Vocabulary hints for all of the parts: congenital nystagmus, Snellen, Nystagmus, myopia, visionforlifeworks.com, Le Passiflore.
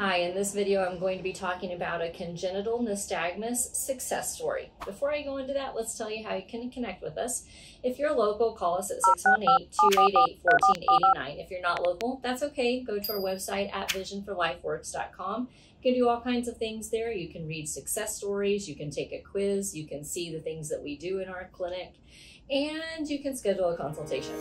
Hi, in this video I'm going to be talking about a congenital nystagmus success story. Before I go into that, let's tell you how you can connect with us. If you're local, call us at 618-288-1489. If you're not local, that's okay. Go to our website at visionforlifeworks.com. You can do all kinds of things there. You can read success stories, you can take a quiz, you can see the things that we do in our clinic, and you can schedule a consultation.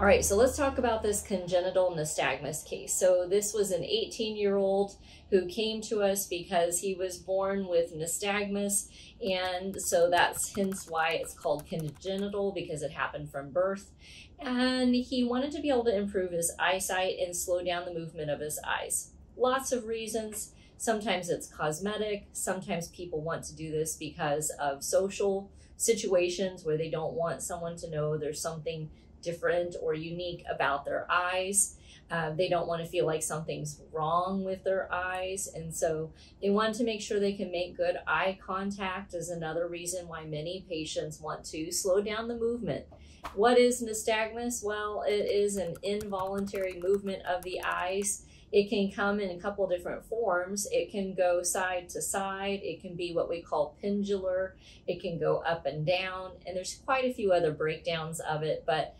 All right, so let's talk about this congenital nystagmus case. So this was an 18-year-old who came to us because he was born with nystagmus, and so that's hence why it's called congenital, because it happened from birth. And he wanted to be able to improve his eyesight and slow down the movement of his eyes. Lots of reasons. Sometimes it's cosmetic. Sometimes people want to do this because of social situations where they don't want someone to know there's something different or unique about their eyes. They don't want to feel like something's wrong with their eyes, and so they want to make sure they can make good eye contact is another reason why many patients want to slow down the movement. What is nystagmus? Well, it is an involuntary movement of the eyes. It can come in a couple different forms. It can go side to side. It can be what we call pendular. It can go up and down. And there's quite a few other breakdowns of it. But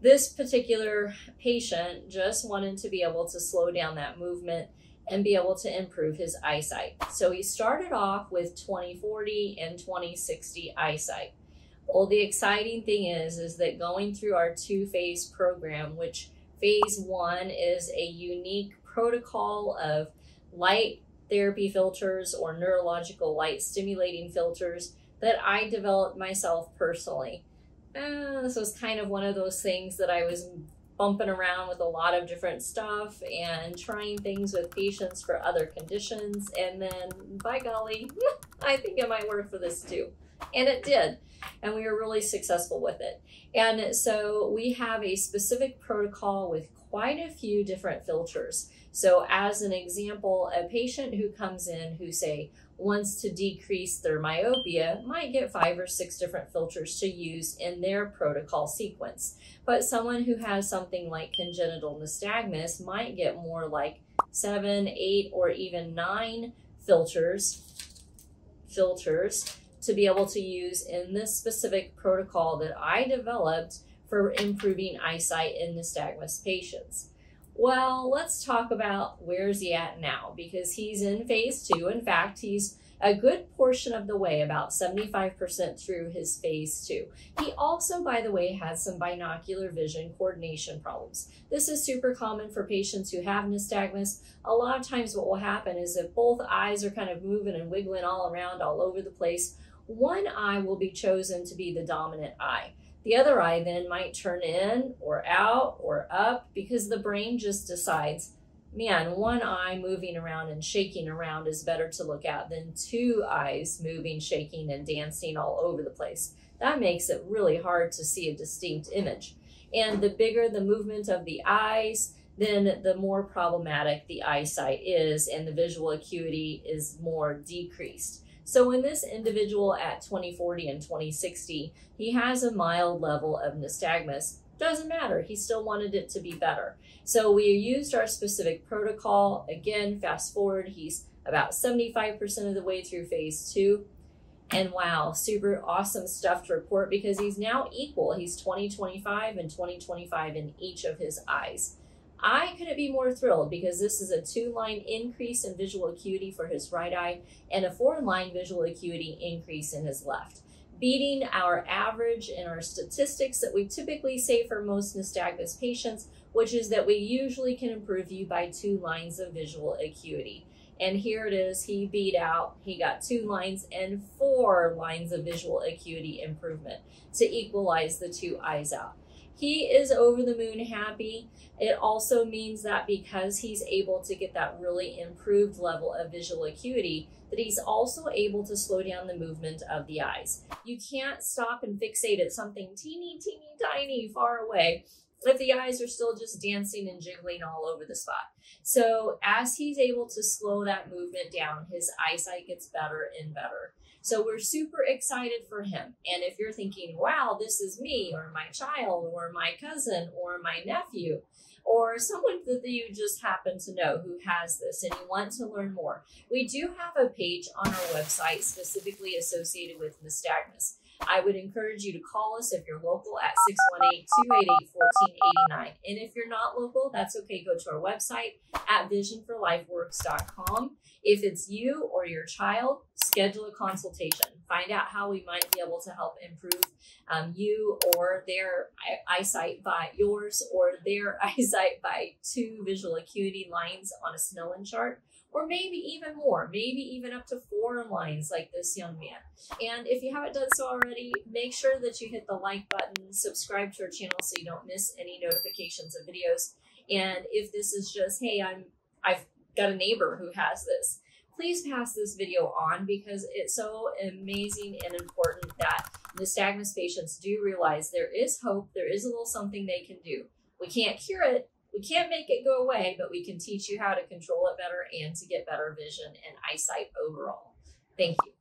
this particular patient just wanted to be able to slow down that movement and be able to improve his eyesight. So he started off with 20/40 and 20/60 eyesight. Well, the exciting thing is that going through our two-phase program, which phase one is a unique protocol of light therapy filters or neurological light stimulating filters that I developed myself personally. This was kind of one of those things that I was bumping around with a lot of different stuff and trying things with patients for other conditions, and then by golly, I think it might work for this too. And it did, and we were really successful with it. And so we have a specific protocol with quite a few different filters. So as an example, a patient who comes in who, say, wants to decrease their myopia might get 5 or 6 different filters to use in their protocol sequence. But someone who has something like congenital nystagmus might get more like 7, 8, or even 9 filters to be able to use in this specific protocol that I developed for improving eyesight in nystagmus patients. Well, let's talk about where's he at now, because he's in phase 2. In fact, he's a good portion of the way, about 75% through his phase 2. He also, by the way, has some binocular vision coordination problems. This is super common for patients who have nystagmus. A lot of times what will happen is if both eyes are kind of moving and wiggling all around all over the place, one eye will be chosen to be the dominant eye. The other eye then might turn in or out or up because the brain just decides, man, one eye moving around and shaking around is better to look at than two eyes moving, shaking, and dancing all over the place. That makes it really hard to see a distinct image. And the bigger the movement of the eyes, then the more problematic the eyesight is and the visual acuity is more decreased. So in this individual at 20/40 and 20/60, he has a mild level of nystagmus. Doesn't matter, he still wanted it to be better. So we used our specific protocol. Again, fast forward, he's about 75% of the way through phase 2. And wow, super awesome stuff to report, because he's now equal. He's 20/25 and 20/25 in each of his eyes. I couldn't be more thrilled, because this is a 2-line increase in visual acuity for his right eye and a 4-line visual acuity increase in his left, beating our average and our statistics that we typically say for most nystagmus patients, which is that we usually can improve you by 2 lines of visual acuity. And here it is, he beat out, he got 2 lines and 4 lines of visual acuity improvement to equalize the 2 eyes out. He is over the moon happy. It also means that because he's able to get that really improved level of visual acuity, that he's also able to slow down the movement of the eyes. You can't stop and fixate at something teeny tiny far away if the eyes are still just dancing and jiggling all over the spot. So as he's able to slow that movement down, his eyesight gets better and better. So we're super excited for him. And if you're thinking, wow, this is me or my child or my cousin or my nephew or someone that you just happen to know who has this and you want to learn more, we do have a page on our website specifically associated with nystagmus. I would encourage you to call us if you're local at 618-288-1489. And if you're not local, that's okay. Go to our website at visionforlifeworks.com. If it's you or your child, schedule a consultation. Find out how we might be able to help improve you or their eyesight by yours or their eyesight by 2 visual acuity lines on a Snellen chart. Or maybe even more, maybe even up to 4 lines like this young man. And if you haven't done so already, make sure that you hit the like button, subscribe to our channel so you don't miss any notifications of videos. And if this is just, hey, I've got a neighbor who has this, please pass this video on because it's so amazing and important that nystagmus patients do realize there is hope, there is a little something they can do. We can't cure it. We can't make it go away, but we can teach you how to control it better and to get better vision and eyesight overall. Thank you.